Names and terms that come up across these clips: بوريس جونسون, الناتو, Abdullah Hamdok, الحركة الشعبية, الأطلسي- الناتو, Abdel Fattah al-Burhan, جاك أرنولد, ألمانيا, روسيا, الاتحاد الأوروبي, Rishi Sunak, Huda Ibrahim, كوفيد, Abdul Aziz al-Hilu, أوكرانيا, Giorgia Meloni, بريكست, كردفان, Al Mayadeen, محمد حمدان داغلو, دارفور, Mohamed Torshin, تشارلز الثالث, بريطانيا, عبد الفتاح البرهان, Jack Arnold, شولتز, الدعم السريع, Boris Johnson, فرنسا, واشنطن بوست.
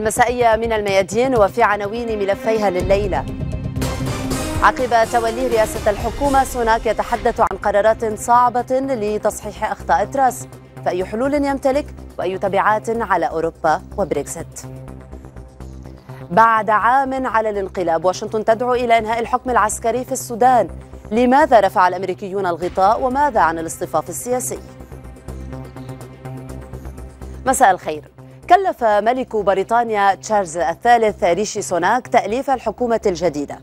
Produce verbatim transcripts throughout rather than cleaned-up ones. المسائية من الميادين وفي عناوين ملفيها لليلة. عقب توليه رئاسة الحكومة سوناك يتحدث عن قرارات صعبة لتصحيح أخطاء تراس، فأي حلول يمتلك وأي تبعات على أوروبا وبريكست. بعد عام على الانقلاب واشنطن تدعو إلى إنهاء الحكم العسكري في السودان، لماذا رفع الأمريكيون الغطاء وماذا عن الاصطفاف السياسي؟ مساء الخير. كلف ملك بريطانيا تشارلز الثالث ريشي سوناك تأليف الحكومة الجديدة،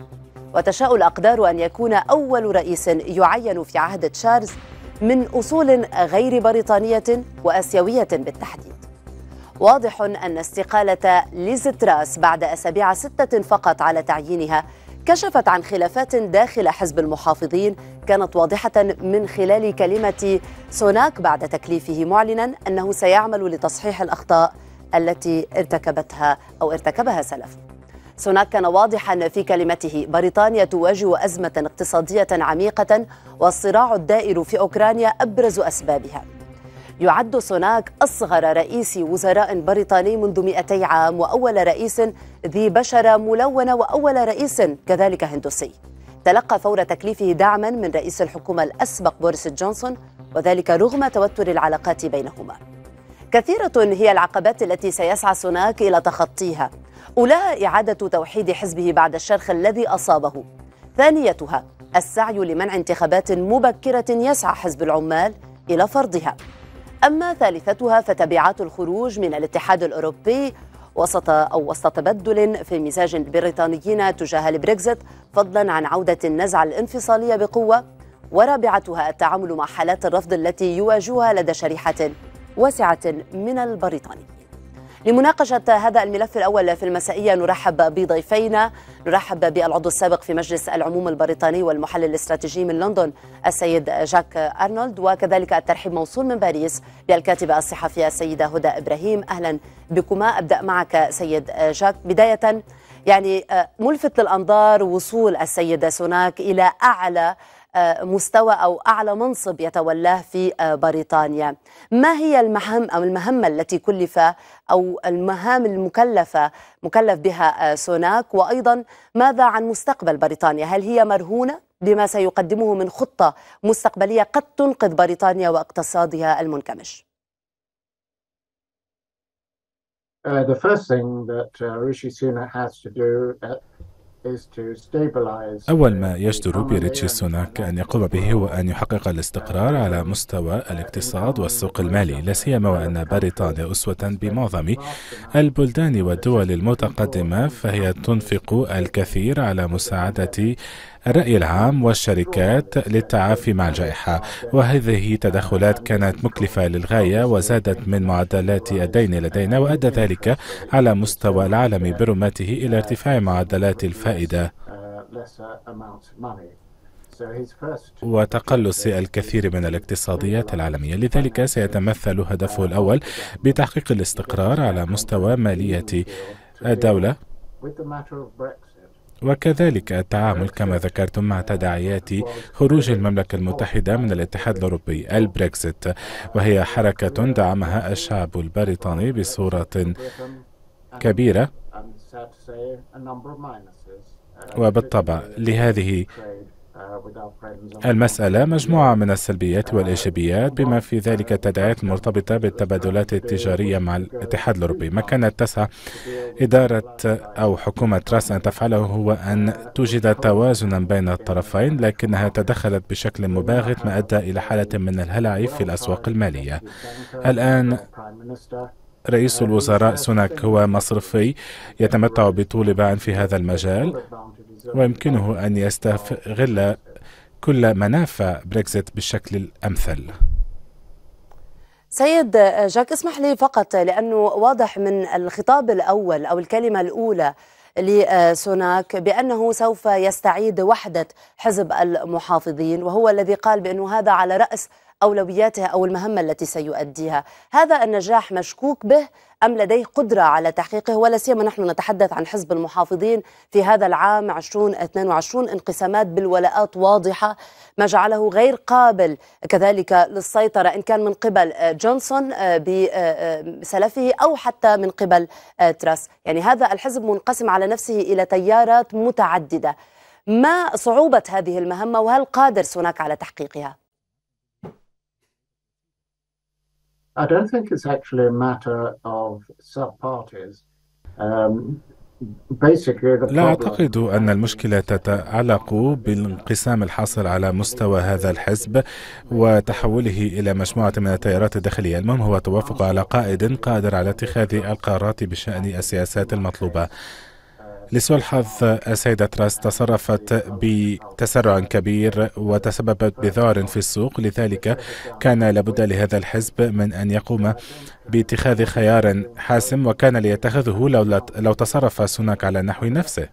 وتشاء الأقدار أن يكون أول رئيس يعين في عهد تشارلز من أصول غير بريطانية وآسيوية بالتحديد. واضح أن استقالة ليز تراس بعد أسابيع ستة فقط على تعيينها كشفت عن خلافات داخل حزب المحافظين كانت واضحة من خلال كلمة سوناك بعد تكليفه، معلنا أنه سيعمل لتصحيح الأخطاء التي ارتكبتها أو ارتكبها سلف. سوناك كان واضحا في كلمته: بريطانيا تواجه أزمة اقتصادية عميقة والصراع الدائر في أوكرانيا أبرز أسبابها. يعد سوناك أصغر رئيس وزراء بريطاني منذ مئتي عام، وأول رئيس ذي بشرة ملونة، وأول رئيس كذلك هندوسي. تلقى فور تكليفه دعما من رئيس الحكومة الأسبق بوريس جونسون، وذلك رغم توتر العلاقات بينهما. كثيرة هي العقبات التي سيسعى سوناك إلى تخطيها، أولاها إعادة توحيد حزبه بعد الشرخ الذي أصابه، ثانيتها السعي لمنع انتخابات مبكرة يسعى حزب العمال إلى فرضها، أما ثالثتها فتبعات الخروج من الاتحاد الأوروبي وسط أو وسط تبدل في مزاج البريطانيين تجاه البريكزت، فضلا عن عودة النزعة الانفصالية بقوة، ورابعتها التعامل مع حالات الرفض التي يواجهها لدى شريحة واسعة من البريطانيين. لمناقشة هذا الملف الأول في المسائية نرحب بضيفينا، نرحب بالعضو السابق في مجلس العموم البريطاني والمحلل الاستراتيجي من لندن السيد جاك أرنولد، وكذلك الترحيب موصول من باريس بالكاتبة الصحفية السيدة هدى إبراهيم. أهلا بكما. أبدأ معك سيد جاك. بداية يعني ملفت للأنظار وصول السيد سوناك إلى أعلى مستوى أو أعلى منصب يتولاه في بريطانيا، ما هي المهام أو المهمة التي كلف أو المهام المكلفة مكلف بها سوناك، وأيضا ماذا عن مستقبل بريطانيا؟ هل هي مرهونة بما سيقدمه من خطة مستقبلية قد تنقذ بريطانيا واقتصادها المنكمش؟ Uh, the first thing that uh, Rishi Sunak has to do uh, أول ما يجدر بريتشي سوناك أن يقوم به هو أن يحقق الاستقرار على مستوى الاقتصاد والسوق المالي، لا سيما وأن بريطانيا أسوة بمعظم البلدان والدول المتقدمة، فهي تنفق الكثير على مساعدة الرأي العام والشركات للتعافي مع الجائحة، وهذه تدخلات كانت مكلفة للغاية وزادت من معدلات الدين لدينا، وأدى ذلك على مستوى العالم برمته إلى ارتفاع معدلات الفائدة وتقلص الكثير من الاقتصاديات العالمية. لذلك سيتمثل هدفه الأول بتحقيق الاستقرار على مستوى مالية الدولة، وكذلك التعامل كما ذكرتم مع تداعيات خروج المملكة المتحدة من الاتحاد الأوروبي البريكست، وهي حركة دعمها الشعب البريطاني بصورة كبيرة، وبالطبع لهذه المسألة مجموعة من السلبيات والإيجابيات، بما في ذلك التداعيات المرتبطة بالتبادلات التجارية مع الاتحاد الأوروبي. ما كانت تسعى إدارة أو حكومة تراس أن تفعله هو أن توجد توازنا بين الطرفين، لكنها تدخلت بشكل مباغت ما أدى إلى حالة من الهلع في الأسواق المالية. الآن رئيس الوزراء سوناك هو مصرفي يتمتع بطول باع في هذا المجال، ويمكنه أن يستغل كل منافع بريكزت بالشكل الأمثل. سيد جاك، اسمح لي فقط لأنه واضح من الخطاب الأول أو الكلمة الأولى لسوناك بأنه سوف يستعيد وحدة حزب المحافظين، وهو الذي قال بأنه هذا على رأس أولوياتها أو المهمة التي سيؤديها. هذا النجاح مشكوك به أم لديه قدرة على تحقيقه؟ ولا سيما نحن نتحدث عن حزب المحافظين في هذا العام ألفين واثنين وعشرين، انقسامات بالولاءات واضحة ما جعله غير قابل كذلك للسيطرة إن كان من قبل جونسون بسلفه أو حتى من قبل تراس. يعني هذا الحزب منقسم على نفسه إلى تيارات متعددة. ما صعوبة هذه المهمة وهل قادر سوناك على تحقيقها؟ I don't think it's actually a matter of sub-parties. Um, لا أعتقد أن المشكلة تتعلق بالانقسام الحاصل على مستوى هذا الحزب وتحوله إلى مجموعة من التيارات الداخلية. المهم هو التوافق على قائد قادر على اتخاذ القرارات بشأن السياسات المطلوبة. لسوء الحظ السيدة تراس تصرفت بتسرع كبير وتسببت بذعر في السوق، لذلك كان لابد لهذا الحزب من أن يقوم باتخاذ خيار حاسم وكان ليتخذه لو, لو تصرف سوناك على نحو نفسه.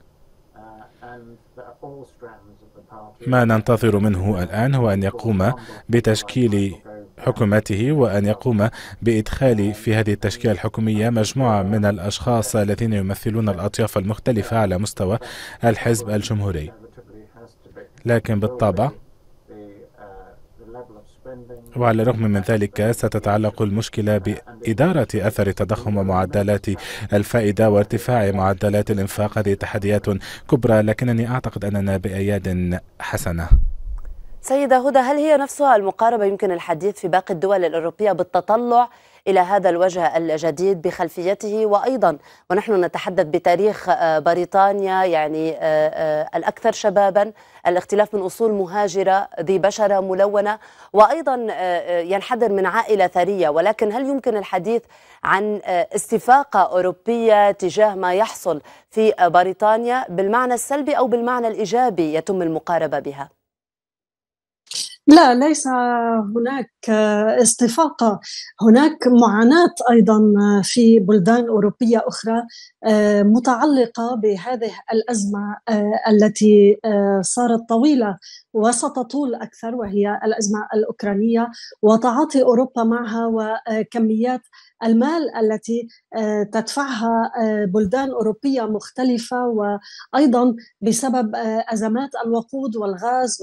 ما ننتظر منه الآن هو أن يقوم بتشكيل حكومته وأن يقوم بإدخال في هذه التشكيلة الحكومية مجموعة من الأشخاص الذين يمثلون الأطياف المختلفة على مستوى الحزب الجمهوري. لكن بالطبع وعلى الرغم من ذلك ستتعلق المشكلة بإدارة أثر التضخم ومعدلات الفائدة وارتفاع معدلات الإنفاق. هذه تحديات كبرى لكنني أعتقد أننا بأياد حسنة. سيدة هدى، هل هي نفسها المقاربة يمكن الحديث في باقي الدول الأوروبية بالتطلع إلى هذا الوجه الجديد بخلفيته؟ وأيضا ونحن نتحدث بتاريخ بريطانيا يعني الأكثر شبابا، الاختلاف من أصول مهاجرة ذي بشرة ملونة وأيضا ينحدر من عائلة ثرية، ولكن هل يمكن الحديث عن استفاقة أوروبية تجاه ما يحصل في بريطانيا بالمعنى السلبي أو بالمعنى الإيجابي يتم المقاربة بها؟ لا، ليس هناك استفاقة، هناك معاناة أيضا في بلدان أوروبية أخرى متعلقة بهذه الأزمة التي صارت طويلة وستطول أكثر، وهي الأزمة الأوكرانية وتعاطي أوروبا معها وكميات المال التي تدفعها بلدان أوروبية مختلفة، وأيضا بسبب أزمات الوقود والغاز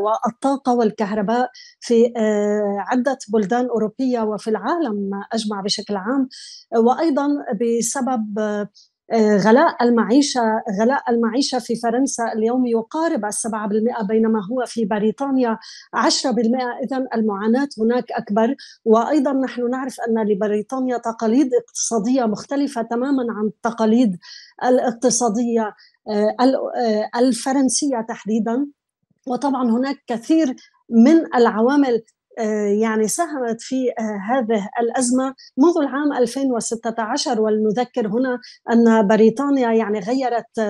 والطاقة والكهرباء في عدة بلدان أوروبية وفي العالم أجمع بشكل عام، وأيضا بسبب غلاء المعيشة. غلاء المعيشة في فرنسا اليوم يقارب السبعة بالمئة بينما هو في بريطانيا عشرة بالمئة. إذن المعاناة هناك أكبر، وأيضا نحن نعرف أن لبريطانيا تقاليد اقتصادية مختلفة تماما عن التقاليد الاقتصادية الفرنسية تحديدا، وطبعا هناك كثير من العوامل يعني ساهمت في هذه الأزمة منذ العام ألفين وستة عشر. ولنذكر هنا أن بريطانيا يعني غيرت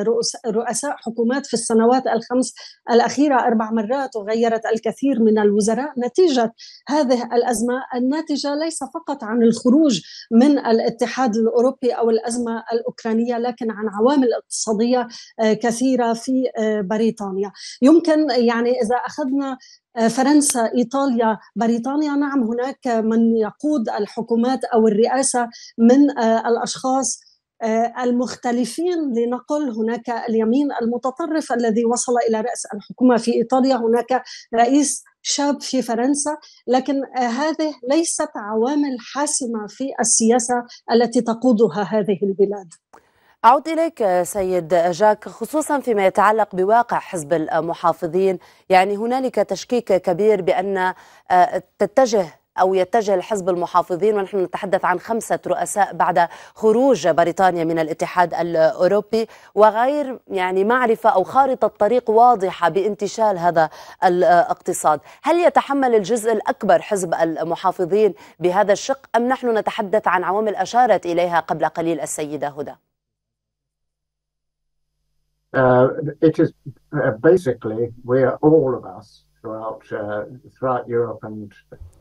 رؤساء حكومات في السنوات الخمس الأخيرة أربع مرات وغيرت الكثير من الوزراء نتيجة هذه الأزمة. الناتجة ليس فقط عن الخروج من الاتحاد الأوروبي أو الأزمة الأوكرانية لكن عن عوامل اقتصادية كثيرة في بريطانيا. يمكن يعني إذا أخذنا فرنسا، إيطاليا، بريطانيا، نعم هناك من يقود الحكومات أو الرئاسة من الأشخاص المختلفين، لنقل هناك اليمين المتطرف الذي وصل إلى رأس الحكومة في إيطاليا، هناك رئيس شاب في فرنسا، لكن هذه ليست عوامل حاسمة في السياسة التي تقودها هذه البلاد. أعود إليك سيد جاك، خصوصا فيما يتعلق بواقع حزب المحافظين. يعني هنالك تشكيك كبير بأن تتجه أو يتجه الحزب المحافظين، ونحن نتحدث عن خمسة رؤساء بعد خروج بريطانيا من الاتحاد الأوروبي، وغير يعني معرفة أو خارطة طريق واضحة بانتشال هذا الاقتصاد. هل يتحمل الجزء الأكبر حزب المحافظين بهذا الشق أم نحن نتحدث عن عوامل أشارت إليها قبل قليل السيدة هدى؟ Uh, it is uh, basically we are all of us throughout uh, throughout Europe and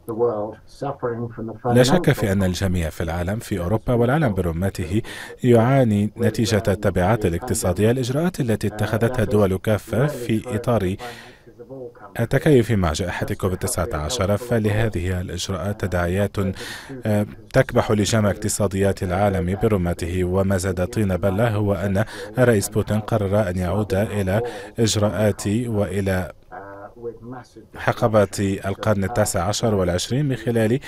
the world suffering from the financial. لا شك في أن الجميع في العالم، في أوروبا والعالم برمته، يعاني نتيجة التبعات الاقتصادية، الإجراءات التي اتخذتها الدول كافة في إطار التكيف مع جائحة كوفيد تسعة عشر، فلهذه الإجراءات تداعيات تكبح لجميع اقتصاديات العالم برمته، وما زاد طين بلة هو أن الرئيس بوتين قرر أن يعود إلى إجراءات وإلى حقبات القرن التاسع عشر والعشرين من خلال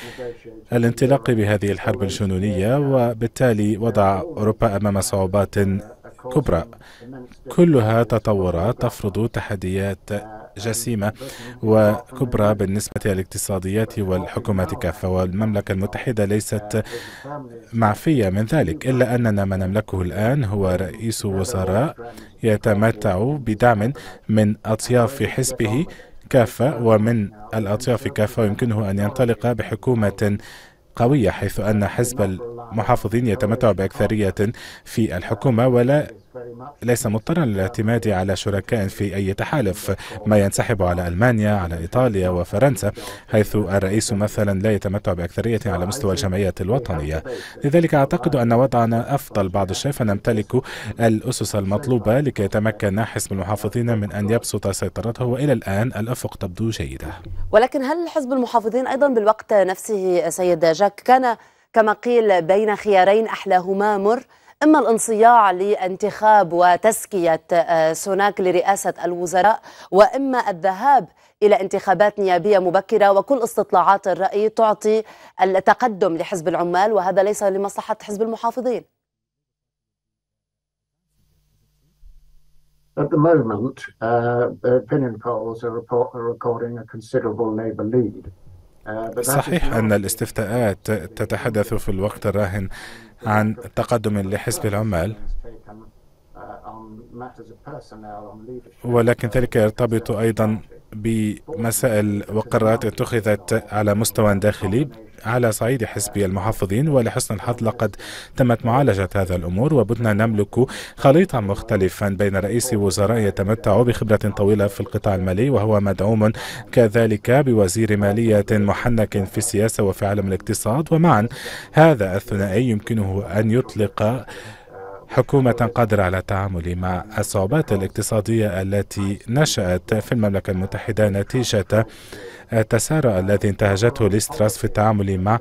الانطلاق بهذه الحرب الجنونية، وبالتالي وضع أوروبا أمام صعوبات كبرى كلها تطورات تفرض تحديات جسيمة وكبرى بالنسبة للاقتصاديات والحكومات كافة، والمملكة المتحدة ليست معفية من ذلك، إلا أننا ما نملكه الآن هو رئيس وزراء يتمتع بدعم من أطياف حزبه كافة ومن الأطياف كافة، ويمكنه أن ينطلق بحكومة قوية، حيث أن حزب المحافظين يتمتع بأكثرية في الحكومة ولا ليس مضطرا للاعتماد على شركاء في أي تحالف، ما ينسحب على ألمانيا، على إيطاليا وفرنسا، حيث الرئيس مثلا لا يتمتع بأكثرية على مستوى الجمعيات الوطنية. لذلك أعتقد أن وضعنا أفضل بعض الشيء، فنمتلك الأسس المطلوبة لكي يتمكن حزب المحافظين من أن يبسط سيطرته، وإلى الآن الأفق تبدو جيدة. ولكن هل حزب المحافظين أيضا بالوقت نفسه سيد جاك كان كما قيل بين خيارين أحلاهما مر، إما الانصياع لانتخاب وتزكية سوناك لرئاسة الوزراء، وإما الذهاب إلى انتخابات نيابية مبكرة، وكل استطلاعات الرأي تعطي التقدم لحزب العمال، وهذا ليس لمصلحة حزب المحافظين. At the moment, uh, opinion polls are recording a considerable Labour lead. صحيح أن الاستفتاءات تتحدث في الوقت الراهن عن تقدم لحزب العمال، ولكن ذلك يرتبط أيضا بمسائل وقرارات اتخذت على مستوى داخلي على صعيد حزب المحافظين، ولحسن الحظ لقد تمت معالجة هذا الأمور، وبدنا نملك خليطا مختلفا بين رئيس وزراء يتمتع بخبرة طويلة في القطاع المالي وهو مدعوم كذلك بوزير مالية محنك في السياسة وفي عالم الاقتصاد، ومعا هذا الثنائي يمكنه أن يطلق حكومة قادرة على التعامل مع الصعوبات الاقتصادية التي نشأت في المملكة المتحدة نتيجة التسارع الذي انتهجته ليز تراس في التعامل مع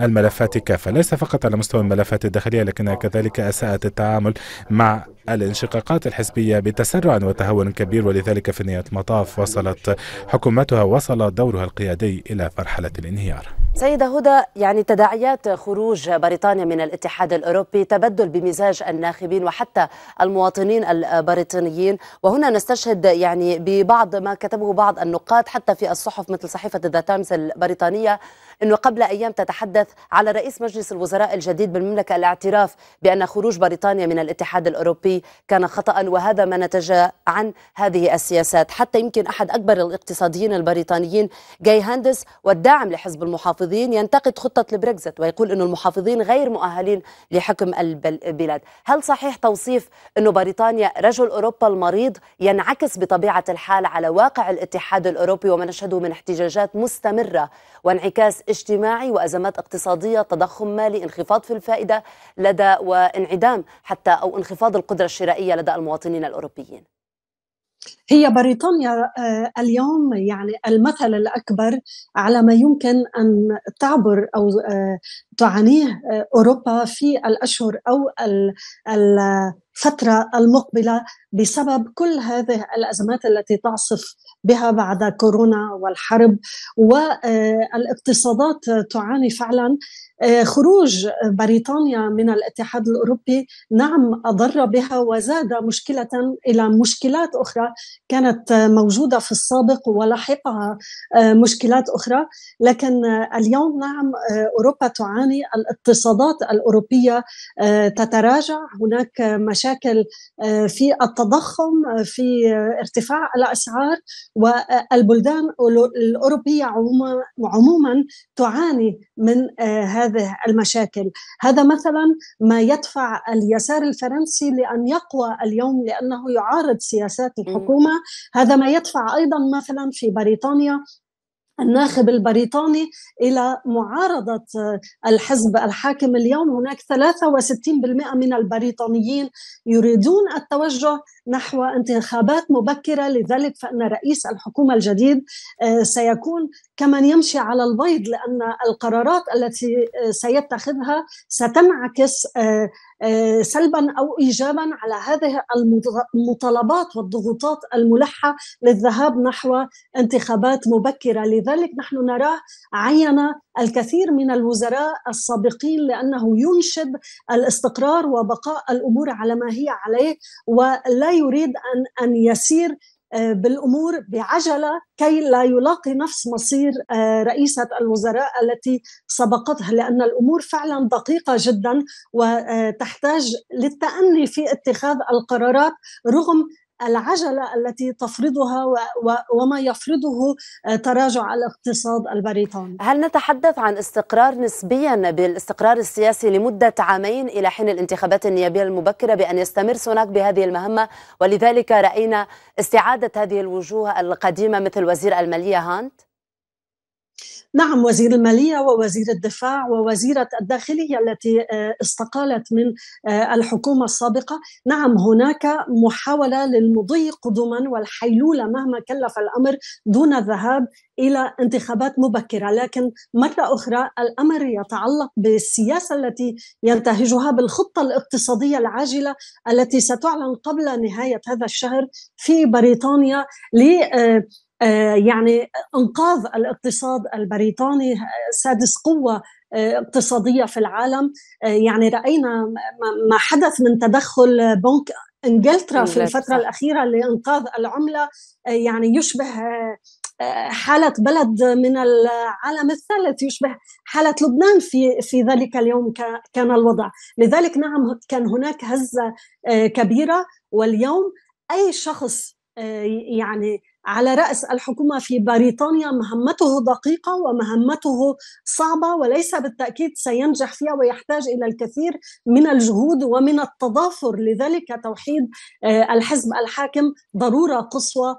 الملفات كافة، ليس فقط على مستوى الملفات الداخلية، لكنها كذلك أساءت التعامل مع الانشقاقات الحزبية بتسرع وتهور كبير، ولذلك في نهاية المطاف وصلت حكومتها وصل دورها القيادي إلى مرحلة الانهيار. سيدة هدى، يعني تداعيات خروج بريطانيا من الاتحاد الأوروبي تبدل بمزاج الناخبين وحتى المواطنين البريطانيين، وهنا نستشهد يعني ببعض ما كتبه بعض النقاد حتى في الصحف مثل صحيفة ذا تايمز البريطانية، أنه قبل أيام تتحدث على رئيس مجلس الوزراء الجديد بالمملكة الاعتراف بأن خروج بريطانيا من الاتحاد الأوروبي كان خطأ، وهذا ما نتج عن هذه السياسات. حتى يمكن أحد أكبر الاقتصاديين البريطانيين جاي هاندس والداعم لحزب المحافظين ينتقد خطة البريكست ويقول أن المحافظين غير مؤهلين لحكم البلاد. هل صحيح توصيف أن بريطانيا رجل أوروبا المريض ينعكس بطبيعة الحال على واقع الاتحاد الأوروبي وما نشهده من احتجاجات مستمرة وانعكاس اجتماعي وأزمات اقتصادية، تضخم مالي، انخفاض في الفائدة لدى وانعدام حتى أو انخفاض القدرة الشرائية لدى المواطنين الأوروبيين؟ هي بريطانيا اليوم يعني المثل الأكبر على ما يمكن أن تعبر أو تعانيه أوروبا في الأشهر أو الفترة المقبلة بسبب كل هذه الأزمات التي تعصف بها بعد كورونا والحرب، والاقتصادات تعاني فعلاً. خروج بريطانيا من الاتحاد الأوروبي نعم أضر بها وزاد مشكلة إلى مشكلات أخرى كانت موجودة في السابق ولحقها مشكلات أخرى، لكن اليوم نعم أوروبا تعاني، الاقتصادات الأوروبية تتراجع، هناك مشاكل في التضخم، في ارتفاع الأسعار، والبلدان الأوروبية عموما تعاني من هذا هذه المشاكل. هذا مثلا ما يدفع اليسار الفرنسي لأن يقوى اليوم لأنه يعارض سياسات الحكومة. هذا ما يدفع أيضا مثلا في بريطانيا الناخب البريطاني إلى معارضة الحزب الحاكم اليوم. هناك ثلاثة وستين بالمئة من البريطانيين يريدون التوجه نحو انتخابات مبكرة، لذلك فإن رئيس الحكومة الجديد سيكون كمن يمشي على البيض، لأن القرارات التي سيتخذها ستنعكس سلبا أو إيجابا على هذه المطالبات والضغوطات الملحة للذهاب نحو انتخابات مبكرة. لذلك نحن نراه عين الكثير من الوزراء السابقين لأنه ينشد الاستقرار وبقاء الأمور على ما هي عليه، ولا يريد أن أن يسير بالأمور بعجلة كي لا يلاقي نفس مصير رئيسة الوزراء التي سبقتها، لأن الأمور فعلا دقيقة جدا وتحتاج للتأني في اتخاذ القرارات رغم العجلة التي تفرضها وما يفرضه تراجع الاقتصاد البريطاني. هل نتحدث عن استقرار نسبيا بالاستقرار السياسي لمدة عامين إلى حين الانتخابات النيابية المبكرة بأن يستمر سوناك بهذه المهمة، ولذلك رأينا استعادة هذه الوجوه القديمة مثل وزير المالية هانت؟ نعم، وزير المالية ووزير الدفاع ووزيرة الداخلية التي استقالت من الحكومة السابقة. نعم، هناك محاولة للمضي قدما والحيلولة مهما كلف الأمر دون الذهاب إلى انتخابات مبكرة، لكن مرة أخرى الأمر يتعلق بالسياسة التي ينتهجها، بالخطة الاقتصادية العاجلة التي ستعلن قبل نهاية هذا الشهر في بريطانيا ل يعني إنقاذ الاقتصاد البريطاني، سادس قوة اقتصادية في العالم. يعني رأينا ما حدث من تدخل بنك إنجلترا في الفترة الأخيرة لإنقاذ العملة، يعني يشبه حالة بلد من العالم الثالث، يشبه حالة لبنان في في ذلك اليوم كان الوضع. لذلك نعم كان هناك هزة كبيرة، واليوم أي شخص يعني على رأس الحكومة في بريطانيا مهمته دقيقة ومهمته صعبة وليس بالتأكيد سينجح فيها، ويحتاج إلى الكثير من الجهود ومن التضافر. لذلك توحيد الحزب الحاكم ضرورة قصوى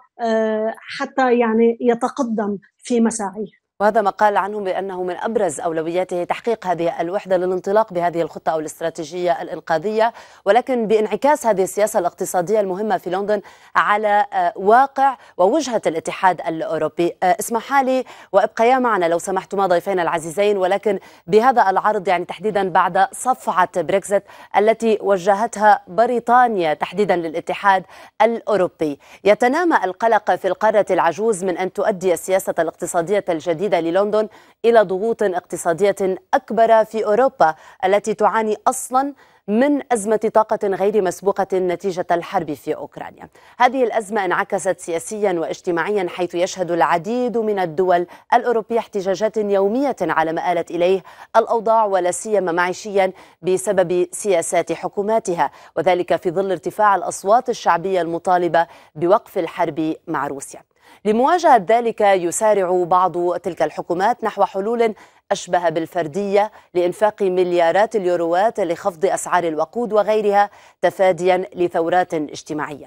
حتى يعني يتقدم في مساعيه. وهذا ما قال عنه بأنه من أبرز أولوياته تحقيق هذه الوحدة للانطلاق بهذه الخطة أو الاستراتيجية الإنقاذية، ولكن بانعكاس هذه السياسة الاقتصادية المهمة في لندن على واقع ووجهة الاتحاد الأوروبي. اسمحا لي وابقيا معنا لو سمحتما ضيفينا العزيزين، ولكن بهذا العرض يعني تحديدا بعد صفعة بريكست التي وجهتها بريطانيا تحديدا للاتحاد الأوروبي. يتنامى القلق في القارة العجوز من أن تؤدي السياسة الاقتصادية الجديدة للندن إلى ضغوط اقتصادية أكبر في أوروبا التي تعاني أصلا من أزمة طاقة غير مسبوقة نتيجة الحرب في أوكرانيا. هذه الأزمة انعكست سياسيا واجتماعيا، حيث يشهد العديد من الدول الأوروبية احتجاجات يومية على ما آلت إليه الأوضاع، ولا سيما معيشيا بسبب سياسات حكوماتها، وذلك في ظل ارتفاع الأصوات الشعبية المطالبة بوقف الحرب مع روسيا. لمواجهة ذلك يسارع بعض تلك الحكومات نحو حلول أشبه بالفردية لإنفاق مليارات اليوروات لخفض أسعار الوقود وغيرها تفاديا لثورات اجتماعية.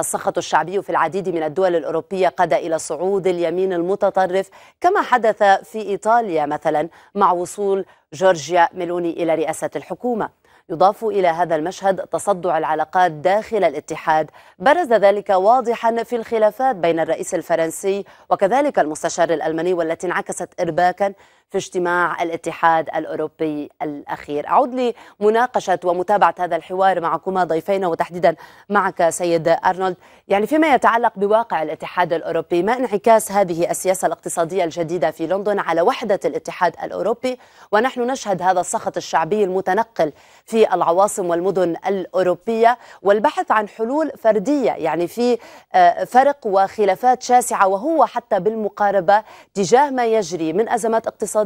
السخط الشعبي في العديد من الدول الأوروبية قاد إلى صعود اليمين المتطرف، كما حدث في إيطاليا مثلا مع وصول جورجيا ميلوني إلى رئاسة الحكومة. يضاف إلى هذا المشهد تصدع العلاقات داخل الاتحاد، برز ذلك واضحا في الخلافات بين الرئيس الفرنسي وكذلك المستشار الألماني، والتي انعكست إرباكا في اجتماع الاتحاد الأوروبي الأخير. أعود لمناقشة ومتابعة هذا الحوار معكما ضيفينا وتحديدا معك سيد أرنولد. يعني فيما يتعلق بواقع الاتحاد الأوروبي، ما انعكاس هذه السياسة الاقتصادية الجديدة في لندن على وحدة الاتحاد الأوروبي، ونحن نشهد هذا السخط الشعبي المتنقل في العواصم والمدن الأوروبية، والبحث عن حلول فردية يعني في فرق وخلافات شاسعة، وهو حتى بالمقاربة تجاه ما يجري من أزمات اقتصادية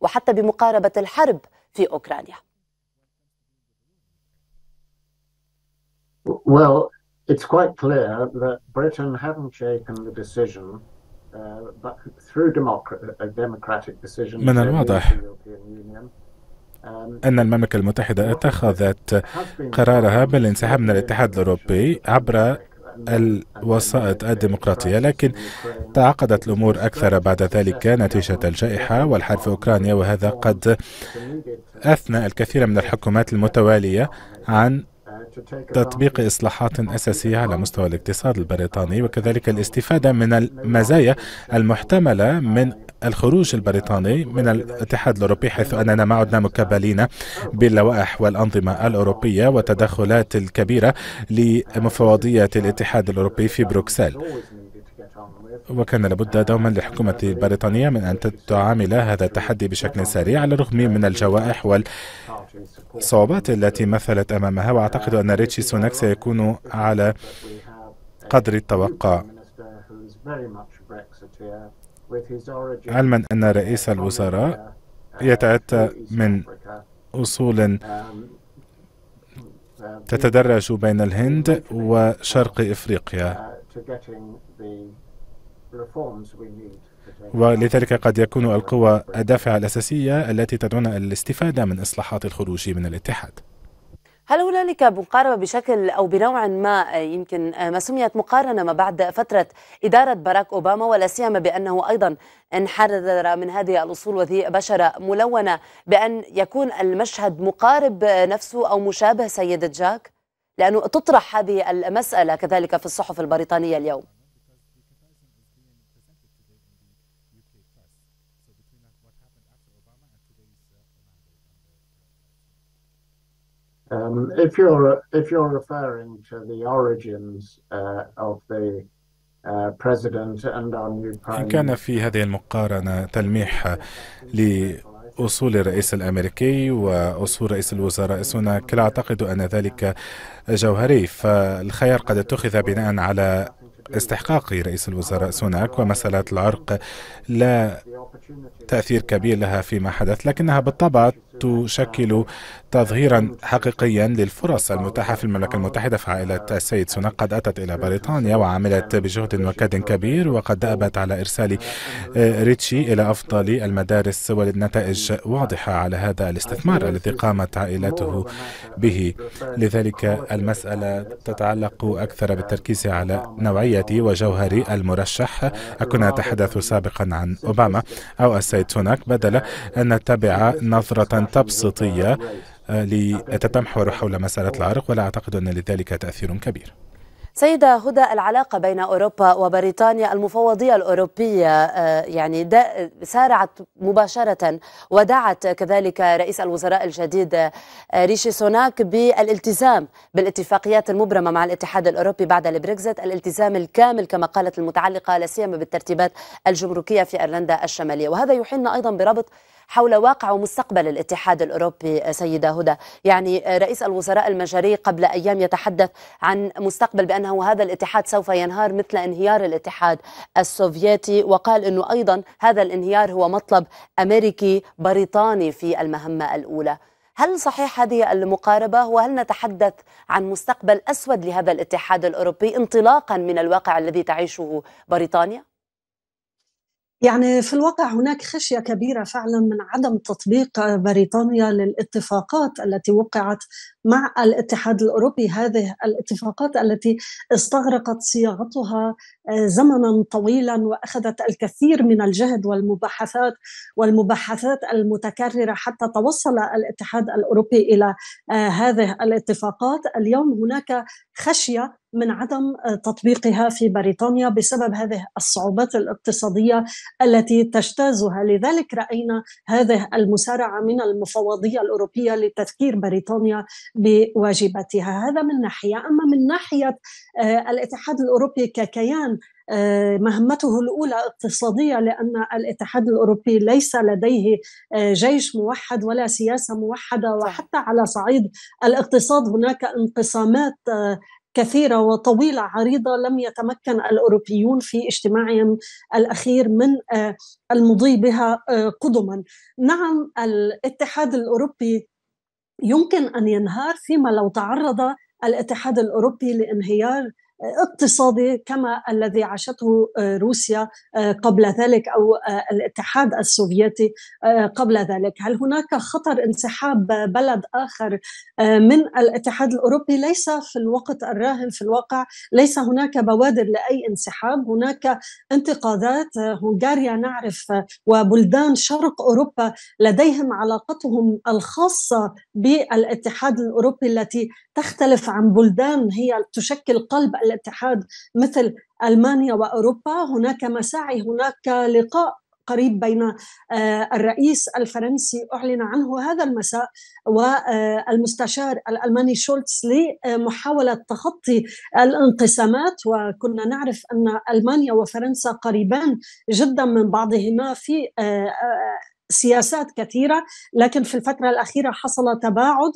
وحتى بمقاربة الحرب في أوكرانيا. Well, it's quite clear that Britain haven't shaken the decision. But through a democratic decision, من الواضح أن المملكة المتحدة اتخذت قرارها بالانسحاب من الاتحاد الأوروبي عبر الوسائط الديمقراطية، لكن تعقدت الأمور أكثر بعد ذلك نتيجة الجائحة والحرب في أوكرانيا، وهذا قد أثنى الكثير من الحكومات المتوالية عن تطبيق إصلاحات أساسية على مستوى الاقتصاد البريطاني، وكذلك الاستفادة من المزايا المحتملة من الخروج البريطاني من الاتحاد الأوروبي، حيث أننا ما عدنا مكبلين باللوائح والأنظمة الأوروبية والتدخلات الكبيرة لمفوضية الاتحاد الأوروبي في بروكسل. وكان لابد دوما للحكومة البريطانية من أن تعامل هذا التحدي بشكل سريع على الرغم من الجوائح والصعوبات التي مثلت أمامها، وأعتقد أن ريتشي سوناك سيكون على قدر التوقع، علما أن رئيس الوزراء يتأتى من أصول تتدرج بين الهند وشرق إفريقيا، ولذلك قد يكون القوى الدافعة الأساسية التي تدعون الاستفادة من إصلاحات الخروج من الاتحاد. هل هنالك مقاربة بشكل أو بنوع ما يمكن ما سميت مقارنة ما بعد فترة إدارة باراك أوباما، ولا سيما بأنه أيضا انحدر من هذه الأصول وذي بشرة ملونة، بأن يكون المشهد مقارب نفسه أو مشابه سيدة جاك؟ لأنه تطرح هذه المسألة كذلك في الصحف البريطانية اليوم. Um, if you're if you're referring to the origins uh, of the uh, president and our new prime. إن كان في هذه المقارنة تلميح لأصول الرئيس الأمريكي وأصول رئيس الوزراء سوناك، لا أعتقد أن ذلك جوهري، فالخيار قد اتخذ بناء على استحقاق رئيس الوزراء سوناك، ومسألة العرق لا تأثير كبير لها فيما حدث، لكنها بالطبع تشكل تظهيرا حقيقيا للفرص المتاحة في المملكة المتحدة. فعائلة السيد سوناك قد أتت إلى بريطانيا وعملت بجهد وكاد كبير، وقد دأبت على إرسال ريتشي إلى أفضل المدارس، والنتائج واضحة على هذا الاستثمار الذي قامت عائلته به. لذلك المسألة تتعلق أكثر بالتركيز على نوعية وجوهر المرشح. أكنا نتحدث سابقا عن أوباما أو السيد سوناك، بدل أن نتبع نظرة تبسيطية لتتمحور حول مسألة العرق، ولا أعتقد أن لذلك تأثير كبير. سيدة هدى، العلاقة بين أوروبا وبريطانيا، المفوضية الأوروبية يعني سارعت مباشرة ودعت كذلك رئيس الوزراء الجديد ريشي سوناك بالالتزام بالاتفاقيات المبرمة مع الاتحاد الأوروبي بعد البريكست، الالتزام الكامل كما قالت المتعلقة لا سيما بالترتيبات الجمركية في أيرلندا الشمالية. وهذا يحيلنا أيضا بربط حول واقع ومستقبل الاتحاد الأوروبي. سيدة هدى، يعني رئيس الوزراء المجري قبل أيام يتحدث عن مستقبل بأنه هذا الاتحاد سوف ينهار مثل انهيار الاتحاد السوفيتي، وقال أنه أيضا هذا الانهيار هو مطلب أمريكي بريطاني في المهمة الأولى. هل صحيح هذه المقاربة، وهل نتحدث عن مستقبل أسود لهذا الاتحاد الأوروبي انطلاقا من الواقع الذي تعيشه بريطانيا؟ يعني في الواقع هناك خشية كبيرة فعلا من عدم تطبيق بريطانيا للاتفاقات التي وقعت مع الاتحاد الأوروبي، هذه الاتفاقات التي استغرقت صياغتها زمنا طويلا وأخذت الكثير من الجهد والمباحثات والمباحثات المتكررة حتى توصل الاتحاد الأوروبي إلى هذه الاتفاقات. اليوم هناك خشية من عدم تطبيقها في بريطانيا بسبب هذه الصعوبات الاقتصادية التي تجتازها، لذلك رأينا هذه المسارعة من المفوضية الأوروبية لتذكير بريطانيا بواجباتها، هذا من ناحية. أما من ناحية الاتحاد الأوروبي ككيان، مهمته الأولى اقتصادية، لأن الاتحاد الأوروبي ليس لديه جيش موحد ولا سياسة موحدة، وحتى على صعيد الاقتصاد هناك انقسامات كثيرة وطويلة عريضة لم يتمكن الأوروبيون في اجتماعهم الأخير من المضي بها قدما. نعم، الاتحاد الأوروبي يمكن أن ينهار فيما لو تعرض الاتحاد الأوروبي لانهيار اقتصادي كما الذي عاشته روسيا قبل ذلك أو الاتحاد السوفيتي قبل ذلك. هل هناك خطر انسحاب بلد آخر من الاتحاد الأوروبي؟ ليس في الوقت الراهن، في الواقع ليس هناك بوادر لأي انسحاب، هناك انتقادات. هنغاريا نعرف وبلدان شرق أوروبا لديهم علاقتهم الخاصة بالاتحاد الأوروبي التي تختلف عن بلدان هي تشكل قلب الاتحاد مثل ألمانيا وأوروبا. هناك مساعي، هناك لقاء قريب بين الرئيس الفرنسي أعلن عنه هذا المساء والمستشار الألماني شولتز لمحاولة تخطي الانقسامات، وكنا نعرف أن ألمانيا وفرنسا قريبان جدا من بعضهما في سياسات كثيرة، لكن في الفترة الأخيرة حصل تباعد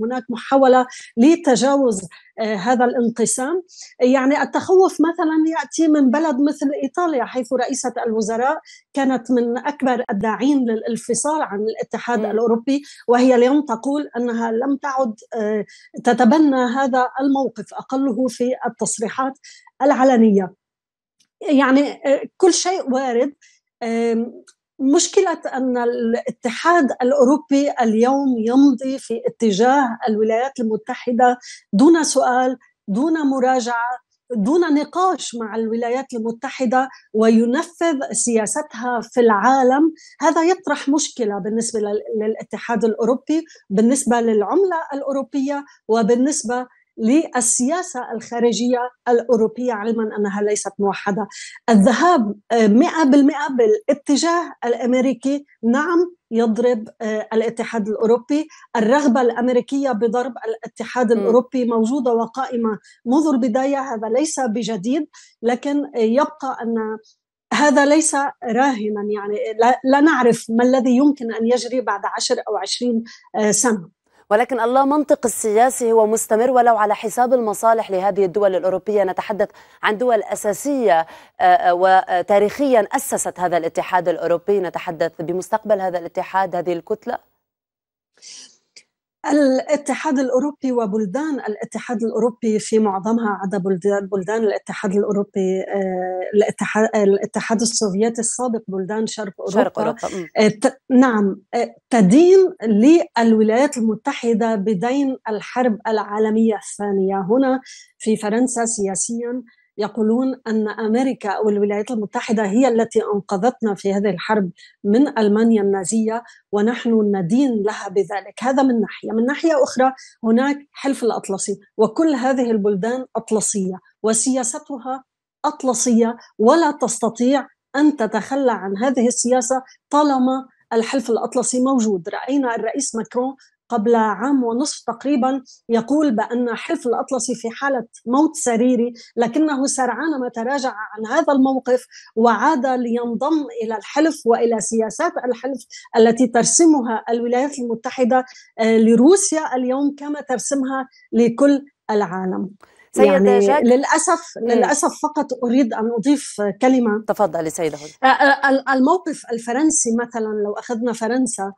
وهناك محاولة لتجاوز هذا الانقسام. يعني التخوف مثلا يأتي من بلد مثل إيطاليا، حيث رئيسة الوزراء كانت من أكبر الداعين للانفصال عن الاتحاد م. الأوروبي، وهي اليوم تقول أنها لم تعد تتبنى هذا الموقف، أقله في التصريحات العلنية. يعني كل شيء وارد. مشكلة أن الاتحاد الأوروبي اليوم يمضي في اتجاه الولايات المتحدة دون سؤال، دون مراجعة، دون نقاش مع الولايات المتحدة، وينفذ سياستها في العالم. هذا يطرح مشكلة بالنسبة للاتحاد الأوروبي، بالنسبة للعملة الأوروبية، وبالنسبة للسياسة الخارجية الأوروبية، علما أنها ليست موحدة. الذهاب مئة بالمئة بالاتجاه الأمريكي نعم يضرب الاتحاد الأوروبي. الرغبة الأمريكية بضرب الاتحاد الأوروبي موجودة وقائمة منذ البداية، هذا ليس بجديد، لكن يبقى أن هذا ليس راهنا. يعني لا نعرف ما الذي يمكن أن يجري بعد عشر أو عشرين سنة، ولكن المنطق السياسي هو مستمر ولو على حساب المصالح لهذه الدول الأوروبية. نتحدث عن دول أساسية وتاريخيا أسست هذا الاتحاد الأوروبي، نتحدث بمستقبل هذا الاتحاد، هذه الكتلة. الاتحاد الأوروبي وبلدان الاتحاد الأوروبي في معظمها، عدا بلدان الاتحاد الأوروبي الاتحاد, الاتحاد السوفيتي السابق، بلدان شرق أوروبا, شرق أوروبا. نعم تدين للولايات المتحدة بدين الحرب العالمية الثانية. هنا في فرنسا سياسيا يقولون أن أمريكا أو الولايات المتحدة هي التي أنقذتنا في هذه الحرب من ألمانيا النازية ونحن ندين لها بذلك. هذا من ناحية. من ناحية أخرى هناك حلف الأطلسي، وكل هذه البلدان أطلسية وسياستها أطلسية، ولا تستطيع أن تتخلى عن هذه السياسة طالما الحلف الأطلسي موجود. رأينا الرئيس ماكرون قبل عام ونصف تقريبا يقول بأن حلف الأطلسي في حالة موت سريري، لكنه سرعان ما تراجع عن هذا الموقف وعاد لينضم إلى الحلف وإلى سياسات الحلف التي ترسمها الولايات المتحدة لروسيا اليوم كما ترسمها لكل العالم. يعني للأسف للأسف فقط أريد أن أضيف كلمة. تفضلي سيدة هدى. الموقف الفرنسي مثلا، لو أخذنا فرنسا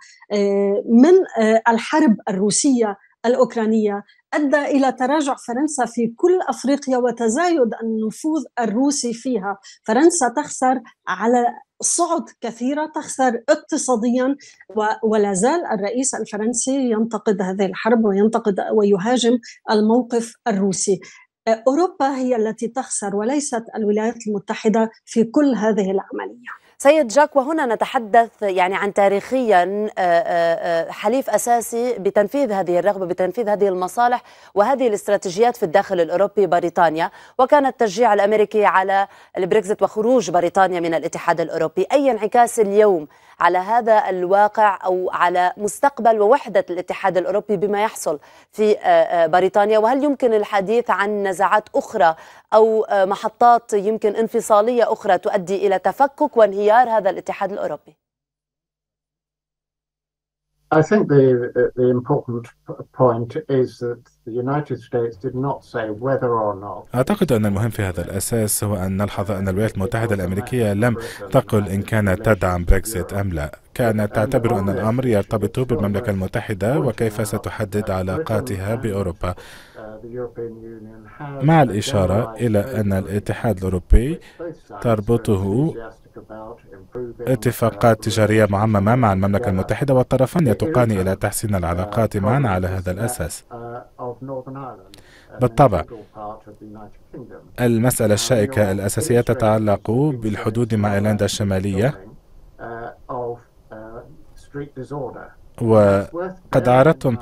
من الحرب الروسية الأوكرانية، أدى إلى تراجع فرنسا في كل أفريقيا وتزايد النفوذ الروسي فيها. فرنسا تخسر على صعد كثيرة، تخسر اقتصاديا، ولا زال الرئيس الفرنسي ينتقد هذه الحرب وينتقد ويهاجم الموقف الروسي. أوروبا هي التي تخسر وليست الولايات المتحدة في كل هذه العملية. سيد جاك، وهنا نتحدث يعني عن تاريخيا حليف أساسي بتنفيذ هذه الرغبة، بتنفيذ هذه المصالح وهذه الاستراتيجيات في الداخل الأوروبي بريطانيا، وكان التشجيع الأمريكي على البريكست وخروج بريطانيا من الاتحاد الأوروبي. أي انعكاس اليوم على هذا الواقع أو على مستقبل ووحدة الاتحاد الأوروبي بما يحصل في بريطانيا؟ وهل يمكن الحديث عن نزاعات أخرى أو محطات يمكن انفصالية أخرى تؤدي إلى تفكك وانهيار هذا الاتحاد الأوروبي؟ I think the the important point is that the United States did not say whether or not. أعتقد أن المهم في هذا الأساس هو أن نلحظ أن الولايات المتحدة الأمريكية لم تقل إن كانت تدعم بريكسيت أم لا. كانت تعتبر أن الأمر يرتبط بالمملكة المتحدة وكيف ستحدد علاقاتها بأوروبا، مع الإشارة إلى أن الاتحاد الأوروبي تربطه اتفاقات تجارية معممة مع المملكة المتحدة، والطرفان يتوقعان إلى تحسين العلاقات معا على هذا الأساس. بالطبع، المسألة الشائكة الأساسية تتعلق بالحدود مع أيرلندا الشمالية، وقد عرضتم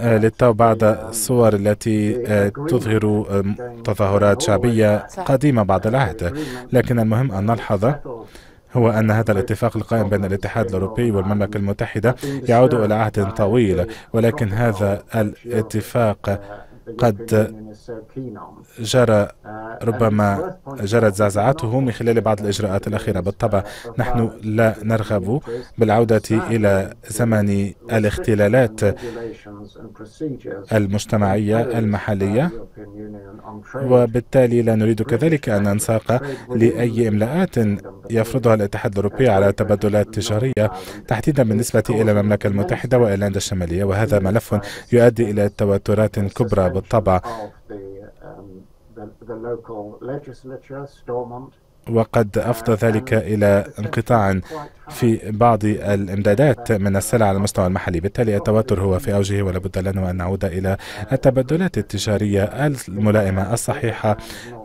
للتو بعض الصور التي تظهر تظاهرات شعبية قديمة بعد العهد، لكن المهم أن نلحظ هو أن هذا الاتفاق القائم بين الاتحاد الأوروبي والمملكة المتحدة يعود إلى عهد طويل، ولكن هذا الاتفاق قد جرى ربما جرت زعزعته من خلال بعض الإجراءات الأخيرة. بالطبع، نحن لا نرغب بالعودة إلى زمن الاختلالات المجتمعية المحلية، وبالتالي لا نريد كذلك أن ننساق لأي إملاءات يفرضها الاتحاد الأوروبي على تبادلات تجارية، تحديدا بالنسبة إلى المملكة المتحدة وأيرلندا الشمالية، وهذا ملف يؤدي إلى توترات كبرى. بالطبع، وقد أفضى ذلك إلى انقطاع في بعض الإمدادات من السلع على المستوى المحلي، بالتالي التوتر هو في أوجه، ولا بد لنا أن نعود إلى التبادلات التجارية الملائمة الصحيحة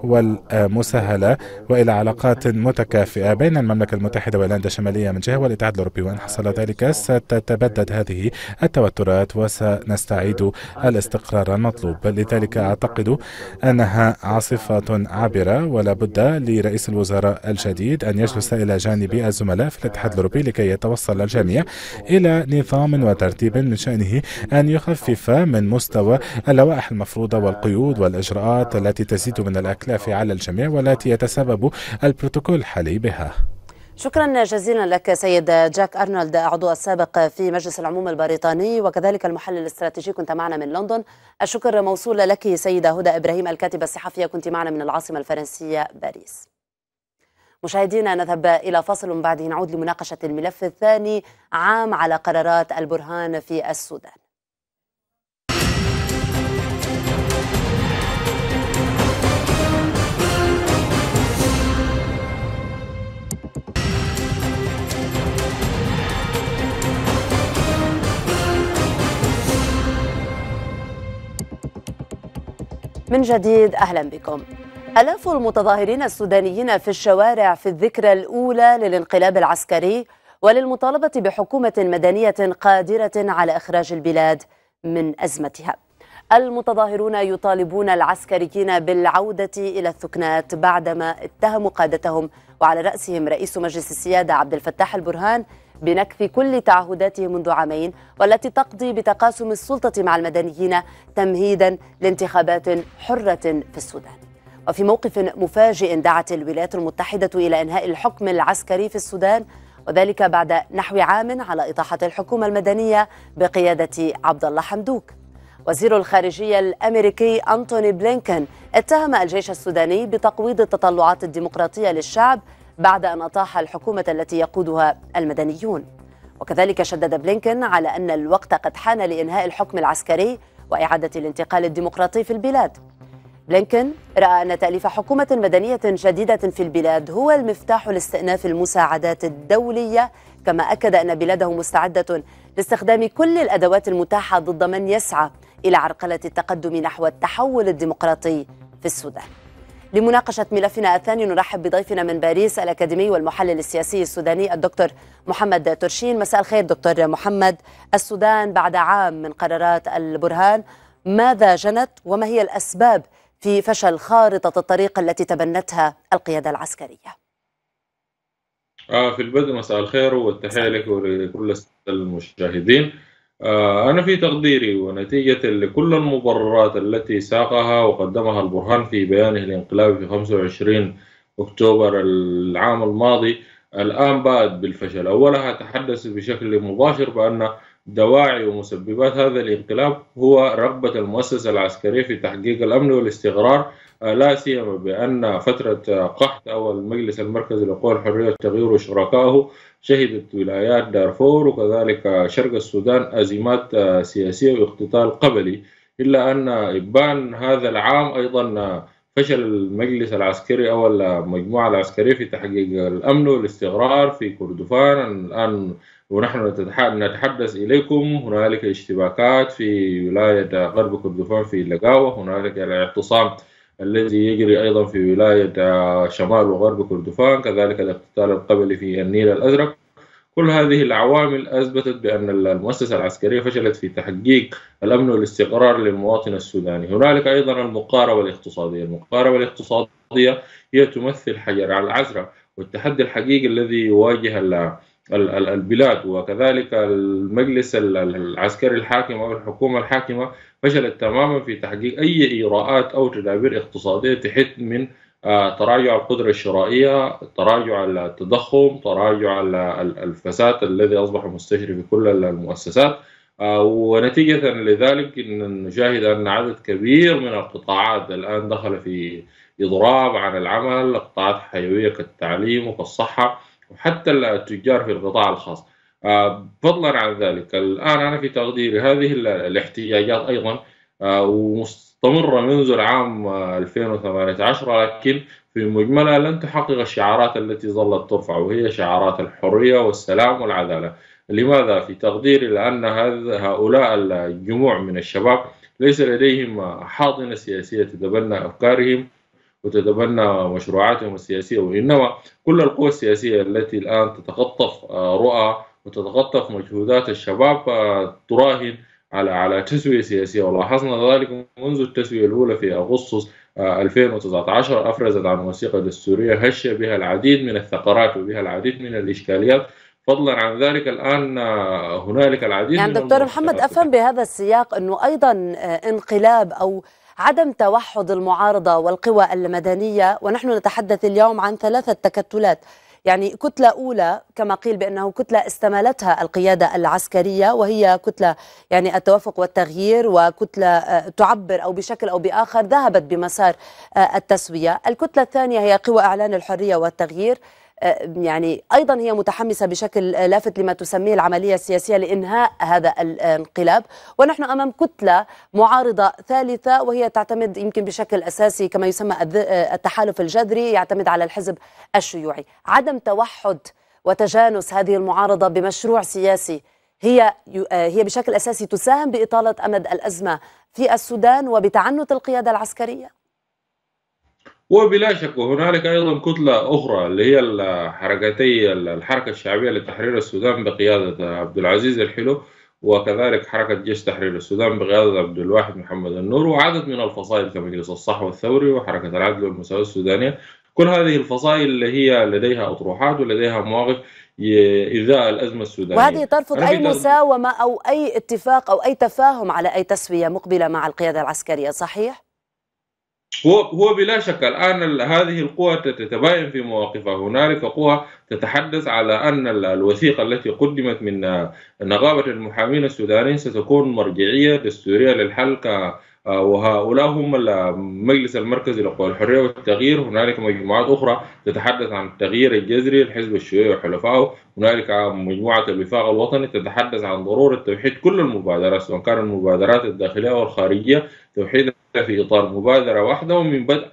والمسهلة، وإلى علاقات متكافئة بين المملكة المتحدة وأيرلندا الشمالية من جهة والاتحاد الأوروبي، وإن حصل ذلك ستتبدد هذه التوترات وسنستعيد الاستقرار المطلوب. لذلك أعتقد أنها عاصفة عابرة، ولا بد لرئيس الوزراء الجديد أن يجلس إلى جانب الزملاء في الاتحاد الأوروبي لكي يتوصل الجميع إلى نظام وترتيب من شأنه أن يخفف من مستوى اللوائح المفروضة والقيود والإجراءات التي تزيد من الأكلاف على الجميع والتي يتسبب البروتوكول الحالي بها. شكرا جزيلا لك سيد جاك أرنولد، عضو السابق في مجلس العموم البريطاني وكذلك المحلل الاستراتيجي، كنت معنا من لندن. الشكر موصول لك سيدة هدى إبراهيم، الكاتبة الصحفية، كنت معنا من العاصمة الفرنسية باريس. مشاهدينا، نذهب إلى فاصل ومن بعده نعود لمناقشة الملف الثاني، عام على قرارات البرهان في السودان. من جديد أهلا بكم. آلاف المتظاهرين السودانيين في الشوارع في الذكرى الأولى للانقلاب العسكري وللمطالبة بحكومة مدنية قادرة على إخراج البلاد من أزمتها. المتظاهرون يطالبون العسكريين بالعودة إلى الثكنات بعدما اتهموا قادتهم وعلى رأسهم رئيس مجلس السيادة عبد الفتاح البرهان بنكث كل تعهداته منذ عامين، والتي تقضي بتقاسم السلطة مع المدنيين تمهيدا لانتخابات حرة في السودان. وفي موقف مفاجئ دعت الولايات المتحدة إلى إنهاء الحكم العسكري في السودان، وذلك بعد نحو عام على إطاحة الحكومة المدنية بقيادة عبد الله حمدوك. وزير الخارجية الأمريكي أنتوني بلينكن اتهم الجيش السوداني بتقويض التطلعات الديمقراطية للشعب بعد أن أطاح الحكومة التي يقودها المدنيون. وكذلك شدد بلينكن على أن الوقت قد حان لإنهاء الحكم العسكري وإعادة الانتقال الديمقراطي في البلاد. بلينكن رأى أن تأليف حكومة مدنية جديدة في البلاد هو المفتاح لاستئناف المساعدات الدولية، كما أكد أن بلاده مستعدة لاستخدام كل الأدوات المتاحة ضد من يسعى إلى عرقلة التقدم نحو التحول الديمقراطي في السودان. لمناقشة ملفنا الثاني نرحب بضيفنا من باريس الأكاديمي والمحلل السياسي السوداني الدكتور محمد ترشين. مساء الخير دكتور محمد. السودان بعد عام من قرارات البرهان، ماذا جنت وما هي الأسباب في فشل خارطة الطريق التي تبنتها القيادة العسكرية؟ آه في البدء مساء الخير والتحية لك ولكل المشاهدين. آه أنا في تقديري ونتيجة لكل المبررات التي ساقها وقدمها البرهان في بيانه الانقلابي في خمسة وعشرين أكتوبر العام الماضي، الآن باد بالفشل. أولها تحدث بشكل مباشر بأن دواعي ومسببات هذا الانقلاب هو رغبة المؤسسة العسكرية في تحقيق الأمن والاستقرار، لا سيما بأن فترة قحط أو المجلس المركزي للقوى الحرية والتغيير وشركائه شهدت ولايات دارفور وكذلك شرق السودان أزمات سياسية واقتتال قبلي، إلا أن إبان هذا العام أيضا فشل المجلس العسكري أو المجموعة العسكرية في تحقيق الأمن والاستقرار في كردفان. الآن ونحن نتحدث إليكم هنالك اشتباكات في ولاية غرب كردفان في لقاوة، هنالك الاعتصام الذي يجري أيضا في ولاية شمال وغرب كردفان، كذلك الاقتتال القبلي في النيل الأزرق. كل هذه العوامل أثبتت بأن المؤسسة العسكرية فشلت في تحقيق الأمن والاستقرار للمواطن السوداني. هنالك أيضا المقاربة الاقتصادية، المقاربة الاقتصادية هي تمثل حجر على العزرة والتحدي الحقيقي الذي يواجه البلاد، وكذلك المجلس العسكري الحاكم أو الحكومة الحاكمة فشلت تماما في تحقيق أي إجراءات أو تدابير اقتصادية تحد من تراجع القدرة الشرائية، تراجع التضخم، تراجع الفساد الذي أصبح مستشري في كل المؤسسات. ونتيجة لذلك نشاهد أن عدد كبير من القطاعات الآن دخل في إضراب عن العمل، قطاعات حيوية كالتعليم وكالصحة وحتى التجار في القطاع الخاص. فضلا عن ذلك الآن أنا في تقديري هذه الاحتجاجات أيضا ومستمرة منذ العام ألفين وثمانية عشر، لكن في مجملها لن تحقق الشعارات التي ظلت ترفع، وهي شعارات الحرية والسلام والعدالة. لماذا؟ في تقديري لأن هؤلاء الجموع من الشباب ليس لديهم حاضنة سياسية تتبنى أفكارهم وتتبنى مشروعاتهم السياسية، وإنما كل القوى السياسية التي الآن تتخطف رؤى وتتخطف مجهودات الشباب تراهن على على تسوية سياسية، ولاحظنا ذلك منذ التسوية الأولى في أغسطس ألفين وتسعة عشر أفرزت عن موسيقى دستورية هش بها العديد من الثقرات وبها العديد من الإشكاليات. فضلا عن ذلك الآن هنالك العديد يعني من دكتور محمد أفهم بهذا السياق أنه أيضا انقلاب أو عدم توحد المعارضة والقوى المدنية، ونحن نتحدث اليوم عن ثلاثة تكتلات، يعني كتلة أولى كما قيل بأنه كتلة استمالتها القيادة العسكرية وهي كتلة يعني التوافق والتغيير، وكتلة تعبر أو بشكل أو بآخر ذهبت بمسار التسوية. الكتلة الثانية هي قوى إعلان الحرية والتغيير، يعني أيضا هي متحمسة بشكل لافت لما تسميه العملية السياسية لإنهاء هذا الانقلاب. ونحن أمام كتلة معارضة ثالثة وهي تعتمد يمكن بشكل أساسي كما يسمى التحالف الجذري، يعتمد على الحزب الشيوعي. عدم توحد وتجانس هذه المعارضة بمشروع سياسي هي هي بشكل أساسي تساهم بإطالة أمد الأزمة في السودان وبتعنت القيادة العسكرية. وبلا شك هنالك أيضا كتلة أخرى اللي هي الحركتي الحركة الشعبية لتحرير السودان بقيادة عبد العزيز الحلو، وكذلك حركة جيش تحرير السودان بقيادة عبد الواحد محمد النور، وعدد من الفصائل كمجلس الصحوة الثوري وحركة العدل والمساواة السودانية. كل هذه الفصائل اللي هي لديها أطروحات ولديها مواقف إذاء الأزمة السودانية، وهذه ترفض أي مساومة أو أي اتفاق أو أي تفاهم على أي تسوية مقبلة مع القيادة العسكرية، صحيح؟ هو هو بلا شك الآن هذه القوى تتباين في مواقفها. هنالك قوى تتحدث على أن الوثيقة التي قدمت من نقابة المحامين السودانيين ستكون مرجعية دستورية للحل، وهؤلاء هم المجلس المركزي للقوى الحرية والتغيير. هنالك مجموعات أخرى تتحدث عن التغيير الجذري، الحزب الشيوعي وحلفائه. هنالك مجموعة الوفاق الوطني تتحدث عن ضرورة توحيد كل المبادرات سواء كانت المبادرات الداخلية والخارجية، توحيدها في إطار مبادرة واحدة، ومن بدء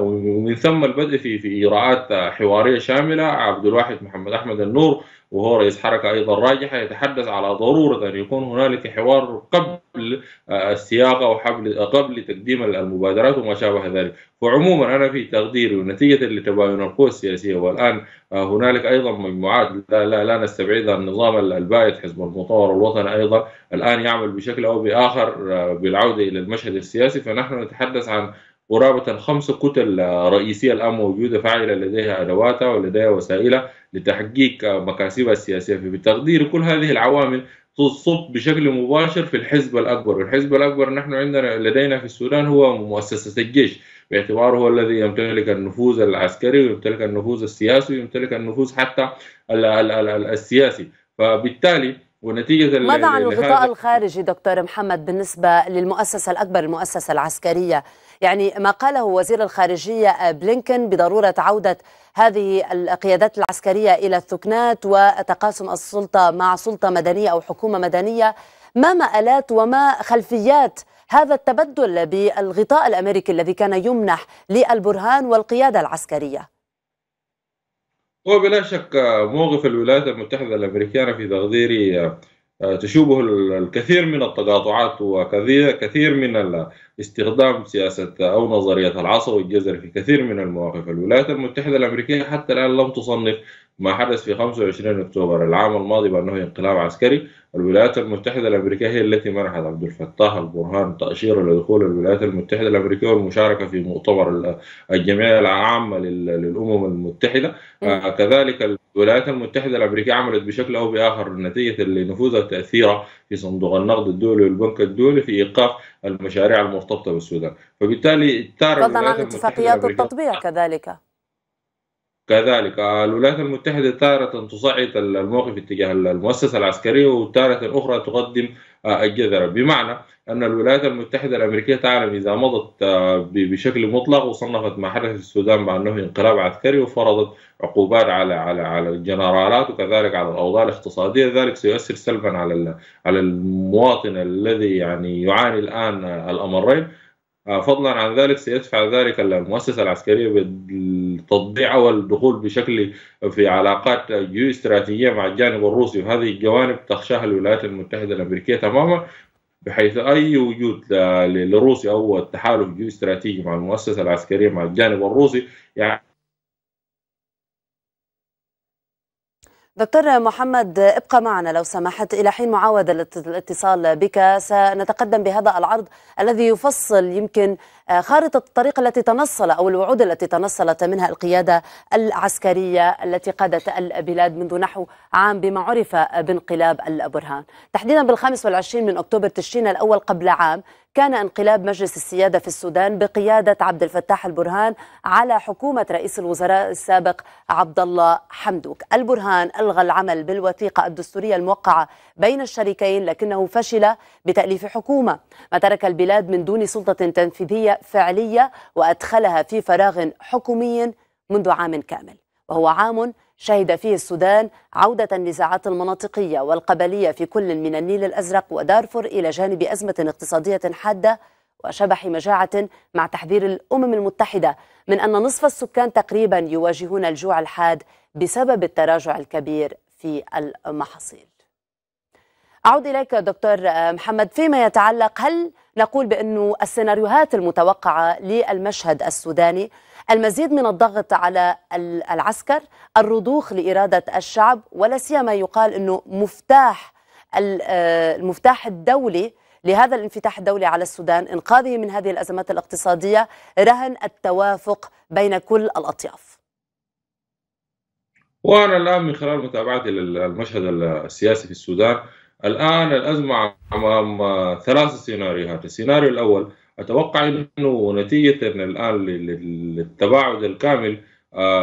ومن ثم البدء في في إجراءات حوارية شاملة. عبد الواحد محمد أحمد النور وهو رئيس حركة أيضا راجحة يتحدث على ضرورة أن يكون هنالك حوار قبل السياقة وقبل تقديم المبادرات وما شابه ذلك. وعموما أنا في تقديري ونتيجة لتباين القوى السياسية، والآن هنالك أيضا مجموعات لا, لا, لا نستبعدها، النظام البائد حزب المطور الوطني أيضا الآن يعمل بشكل أو بآخر بالعودة إلى المشهد السياسي. فنحن نتحدث عن قرابة خمس كتل رئيسية الآن موجودة فاعلة لديها أدواتها ولديها وسائلها لتحقيق مكاسبها السياسية. بتقدير كل هذه العوامل تصب بشكل مباشر في الحزب الأكبر، والحزب الأكبر نحن عندنا لدينا في السودان هو مؤسسة الجيش باعتباره هو الذي يمتلك النفوذ العسكري ويمتلك النفوذ السياسي ويمتلك النفوذ حتى السياسي. فبالتالي ونتيجه ماذا عن الغطاء الخارجي دكتور محمد بالنسبه للمؤسسه الاكبر المؤسسه العسكريه؟ يعني ما قاله وزير الخارجيه بلينكن بضروره عوده هذه القيادات العسكريه الى الثكنات وتقاسم السلطه مع سلطه مدنيه او حكومه مدنيه، ما مآلات وما خلفيات هذا التبدل بالغطاء الامريكي الذي كان يمنح للبرهان والقياده العسكريه؟ وبلا شك موقف الولايات المتحدة الأمريكية في تقديري تشوبه الكثير من التقاطعات وكثير من استخدام سياسة أو نظرية العصا والجزر في كثير من المواقف. الولايات المتحدة الأمريكية حتى الآن لم تصنف ما حدث في خمسة وعشرين أكتوبر العام الماضي بأنه انقلاب عسكري. الولايات المتحدة الأمريكية هي التي منحت عبد الفتاح البرهان تأشيرة لدخول الولايات المتحدة الأمريكية والمشاركة في مؤتمر الجمعية العامة للأمم المتحدة. كذلك الولايات المتحدة الأمريكية عملت بشكل أو بآخر نتيجة لنفوذها تأثيرها في صندوق النقد الدولي والبنك الدولي في إيقاف المشاريع المرتبطة بالسودان. فبالتالي تارة الولايات اتفاقيات التطبيع كذلك. كذلك الولايات المتحدة تارة تصعد الموقف اتجاه المؤسسة العسكرية وتارة أخرى تقدم الجذرة، بمعنى أن الولايات المتحدة الأمريكية تعلم إذا مضت بشكل مطلق وصنفت ما حدث في السودان بأنه انقلاب عسكري وفرضت عقوبات على على على الجنرالات وكذلك على الأوضاع الاقتصادية، ذلك سيؤثر سلبا على على المواطن الذي يعني يعاني الآن الأمرين. فضلا عن ذلك سيدفع ذلك المؤسسة العسكرية بالتطبيع والدخول بشكل في علاقات جيوستراتيجية مع الجانب الروسي، وهذه الجوانب تخشاها الولايات المتحدة الأمريكية تماما، بحيث أي وجود لروسيا أو التحالف جيوستراتيجي مع المؤسسة العسكرية مع الجانب الروسي يعني. دكتور محمد ابقى معنا لو سمحت إلى حين معاود الاتصال بك. سنتقدم بهذا العرض الذي يفصل يمكن خارطة الطريق التي تنصل أو الوعود التي تنصلت منها القيادة العسكرية التي قادت البلاد منذ نحو عام بما عرف بانقلاب البرهان. تحديدا بالخامس والعشرين من أكتوبر تشرين الأول قبل عام كان انقلاب مجلس السيادة في السودان بقيادة عبد الفتاح البرهان على حكومة رئيس الوزراء السابق عبد الله حمدوك. البرهان ألغى العمل بالوثيقة الدستورية الموقعة بين الشريكين لكنه فشل بتأليف حكومة، ما ترك البلاد من دون سلطة تنفيذية فعلية وأدخلها في فراغ حكومي منذ عام كامل، وهو عام شهد فيه السودان عودة النزاعات المناطقية والقبلية في كل من النيل الأزرق ودارفور إلى جانب أزمة اقتصادية حادة وشبح مجاعة، مع تحذير الأمم المتحدة من أن نصف السكان تقريبا يواجهون الجوع الحاد بسبب التراجع الكبير في المحاصيل. أعود إليك دكتور محمد فيما يتعلق، هل نقول بأن السيناريوهات المتوقعة للمشهد السوداني المزيد من الضغط على العسكر، الرضوخ لإرادة الشعب، ولا سيما يقال أنه مفتاح المفتاح الدولي لهذا الانفتاح الدولي على السودان إنقاذه من هذه الأزمات الاقتصادية رهن التوافق بين كل الأطياف؟ وأنا الآن من خلال متابعتي للمشهد السياسي في السودان الآن الأزمة أمام ثلاث سيناريوهات. السيناريو الأول أتوقع أنه نتيجة الآن للتباعد الكامل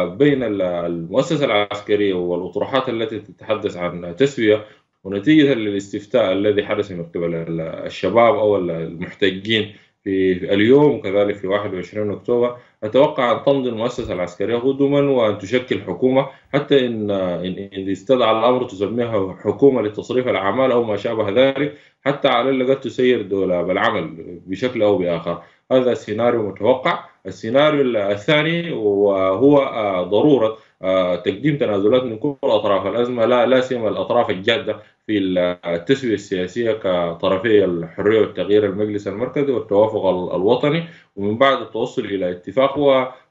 بين المؤسسة العسكرية والأطروحات التي تتحدث عن تسوية ونتيجة للاستفتاء الذي حدث من قبل الشباب أو المحتجين في اليوم وكذلك في واحد وعشرين أكتوبر، أتوقع أن تمضي المؤسسة العسكرية قدما وأن تشكل حكومة، حتى إن إن استدعى الأمر تسميها حكومة لتصريف الأعمال أو ما شابه ذلك، حتى على الأقل تسير دولاب العمل بشكل أو بآخر. هذا سيناريو متوقع. السيناريو الثاني وهو ضرورة تقديم تنازلات من كل أطراف الأزمة، لا لا سيما الأطراف الجادة في التسوية السياسية كطرفي الحرية والتغيير المجلس المركزي والتوافق الوطني، ومن بعد التوصل إلى اتفاق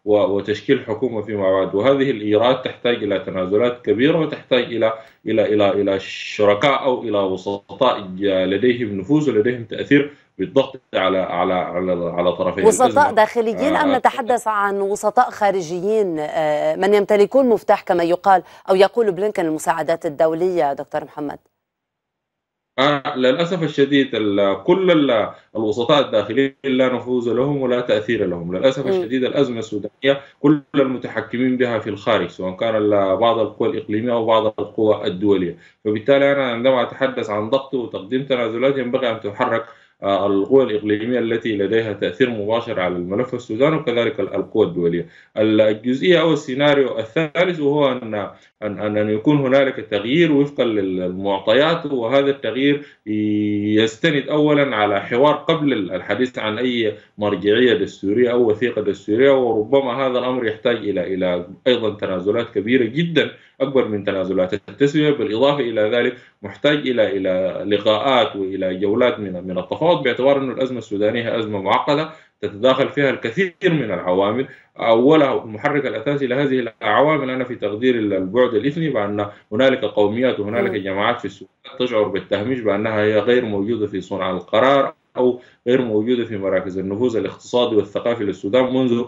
وتشكيل حكومة فيما بعد. وهذه الإيراد تحتاج إلى تنازلات كبيرة وتحتاج إلى إلى إلى إلى شركاء أو إلى وسطاء لديهم نفوذ ولديهم تأثير بالضغط على على على على طرفي وسطاء الأزمة. داخليين أم نتحدث عن وسطاء خارجيين من يمتلكون مفتاح كما يقال أو يقول بلينكن المساعدات الدولية دكتور محمد؟ آه للأسف الشديد كل الوسطاء الداخليين لا نفوذ لهم ولا تأثير لهم. للأسف الشديد الأزمة السودانية كل المتحكمين بها في الخارج، سواء كان بعض القوى الإقليمية أو بعض القوى الدولية. فبالتالي أنا عندما أتحدث عن ضغط وتقديم تنازلات، ينبغي أن تحرك القوى الإقليمية التي لديها تأثير مباشر على الملف السوداني وكذلك القوى الدولية. الجزئية أو السيناريو الثالث وهو أن أن أن يكون هنالك تغيير وفقا للمعطيات، وهذا التغيير يستند أولا على حوار قبل الحديث عن أي مرجعية دستورية أو وثيقة دستورية، وربما هذا الأمر يحتاج إلى إلى أيضا تنازلات كبيرة جدا أكبر من تنازلات التسوية. بالإضافة إلى ذلك محتاج إلى إلى لقاءات وإلى جولات من من التفاوض، باعتبار أن الأزمة السودانية أزمة معقدة تتداخل فيها الكثير من العوامل. أولها المحرك الأساسي لهذه العوامل أنا في تقدير البعد الإثني، بأن هنالك قوميات وهنالك جماعات في السودان تشعر بالتهميش بأنها هي غير موجودة في صنع القرار أو غير موجودة في مراكز النفوذ الاقتصادي والثقافي للسودان منذ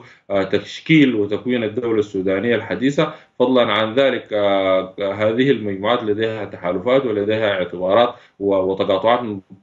تشكيل وتكوين الدولة السودانية الحديثة. فضلا عن ذلك هذه المجموعات لديها تحالفات ولديها اعتبارات وتقاطعات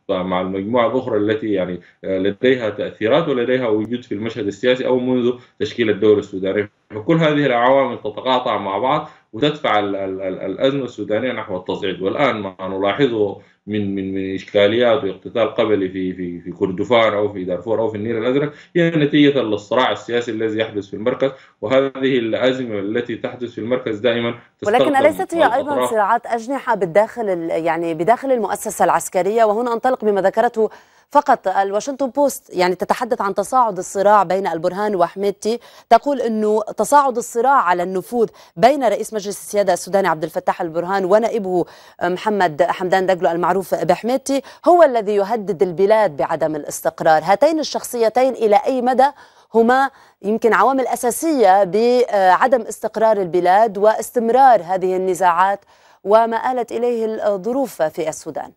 مع المجموعة الأخرى التي يعني لديها تأثيرات ولديها وجود في المشهد السياسي أو منذ تشكيل الدولة السودانية. فكل هذه العوامل تتقاطع مع بعض وتدفع الأزمة السودانية نحو التصعيد. والآن ما نلاحظه من من من إشكاليات واقتتال قبلي في في في كردفان أو في دارفور أو في النيل الأزرق هي نتيجة للصراع السياسي الذي يحدث في المركز، وهذه الأزمة التي تحدث في المركز دائما. ولكن أليست هي أيضا صراعات أجنحة بالداخل يعني بداخل المؤسسة العسكرية؟ وهنا أنطلق بما ذكرته فقط الواشنطن بوست، يعني تتحدث عن تصاعد الصراع بين البرهان وحميدتي، تقول أنه تصاعد الصراع على النفوذ بين رئيس مجلس السيادة السوداني عبد الفتاح البرهان ونائبه محمد حمدان داغلو المعروف بحميدتي هو الذي يهدد البلاد بعدم الاستقرار. هاتين الشخصيتين إلى أي مدى هما يمكن عوامل أساسية بعدم استقرار البلاد واستمرار هذه النزاعات وما آلت إليه الظروف في السودان؟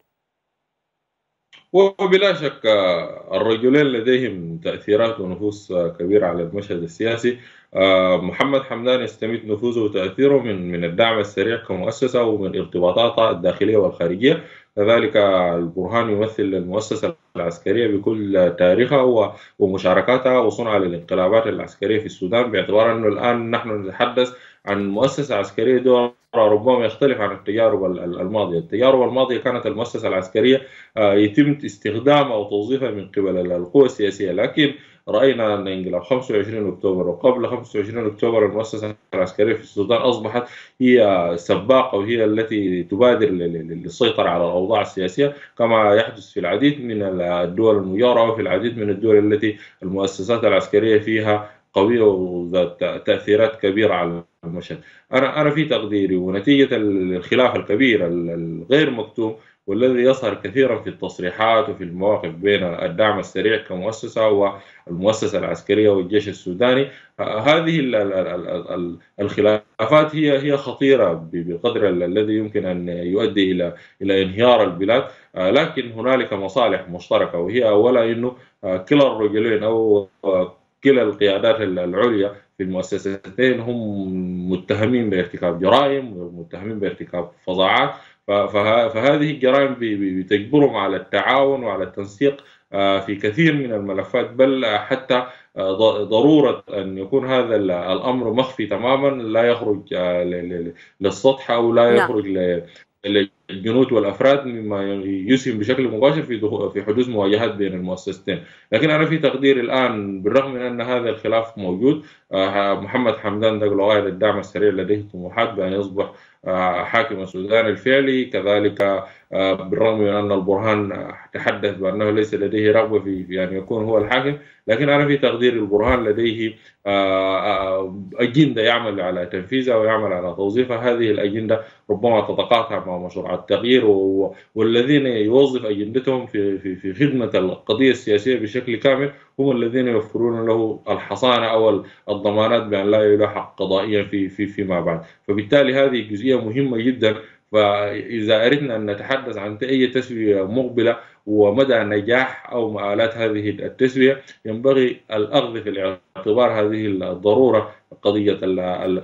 وبلا شك الرجلين لديهم تأثيرات ونفوس كبيرة على المشهد السياسي. محمد حمدان يستمد نفوذه وتأثيره من من الدعم السريع كمؤسسة ومن ارتباطاتها الداخلية والخارجية. كذلك البرهان يمثل المؤسسة العسكرية بكل تاريخها ومشاركاتها وصنع للانقلابات العسكرية في السودان، باعتبار أنه الآن نحن نتحدث عن مؤسسة عسكرية دورها ربما يختلف عن التجارب الماضية. التجارب الماضية كانت المؤسسة العسكرية يتم استخدامها وتوظيفها من قبل القوى السياسية، لكن رأينا أن انقلاب خمسة وعشرين أكتوبر وقبل خمسة وعشرين أكتوبر المؤسسة العسكرية في السودان أصبحت هي سباقة وهي التي تبادر للسيطرة على الأوضاع السياسية، كما يحدث في العديد من الدول المجاورة وفي العديد من الدول التي المؤسسات العسكرية فيها قوية وذات تأثيرات كبيرة على المشهد. أنا أنا في تقديري ونتيجة الخلاف الكبير الغير مكتوم والذي يظهر كثيرا في التصريحات وفي المواقف بين الدعم السريع كمؤسسة والمؤسسة العسكرية والجيش السوداني، هذه الخلافات هي هي خطيرة بقدر الذي يمكن أن يؤدي إلى إلى انهيار البلاد. لكن هنالك مصالح مشتركة، وهي أولا أنه كلا الرجلين أو كلا القيادات العليا في المؤسستين هم متهمين بارتكاب جرائم ومتهمين بارتكاب فظاعات، فهذه الجرائم بتجبرهم على التعاون وعلى التنسيق في كثير من الملفات، بل حتى ضرورة أن يكون هذا الأمر مخفي تماما لا يخرج للسطح أو لا يخرج لا. الجنود والافراد، مما يسهم بشكل مباشر في في حدوث مواجهات بين المؤسستين. لكن انا في تقديري الان بالرغم من ان هذا الخلاف موجود، محمد حمدان داغلو قائد الدعم السريع لديه طموحات بان يصبح حاكم السودان الفعلي. كذلك بالرغم من ان البرهان تحدث بانه ليس لديه رغبه في ان يعني يكون هو الحاكم، لكن انا في تقديري البرهان لديه اجنده يعمل على تنفيذها ويعمل على توظيفها. هذه الاجنده ربما تتقاطع مع مشروعات التغيير والذين يوظف اجندتهم في في في خدمه القضيه السياسيه بشكل كامل هم الذين يوفرون له الحصانه او الضمانات بان لا يلاحق قضائيا في في فيما بعد. فبالتالي هذه جزئيه مهمه جدا، فاذا اردنا ان نتحدث عن اي تسويه مقبله ومدى نجاح او مآلات هذه التسويه ينبغي الاخذ في الاعتبار هذه الضروره قضيه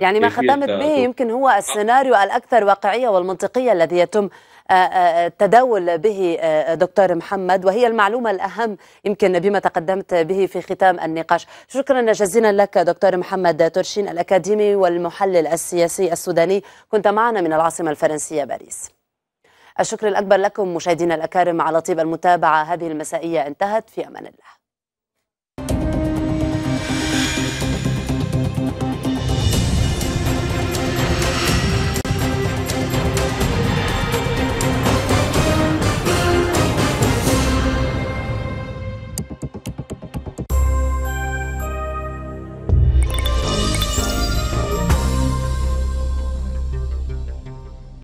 يعني ما ختمت به. يمكن هو السيناريو الاكثر واقعيه والمنطقيه الذي يتم التداول به دكتور محمد، وهي المعلومة الأهم يمكن بما تقدمت به في ختام النقاش. شكرا جزيلا لك دكتور محمد تورشين، الأكاديمي والمحلل السياسي السوداني، كنت معنا من العاصمة الفرنسية باريس. الشكر الأكبر لكم مشاهدينا الأكارم على طيب المتابعة. هذه المسائية انتهت، في أمان الله.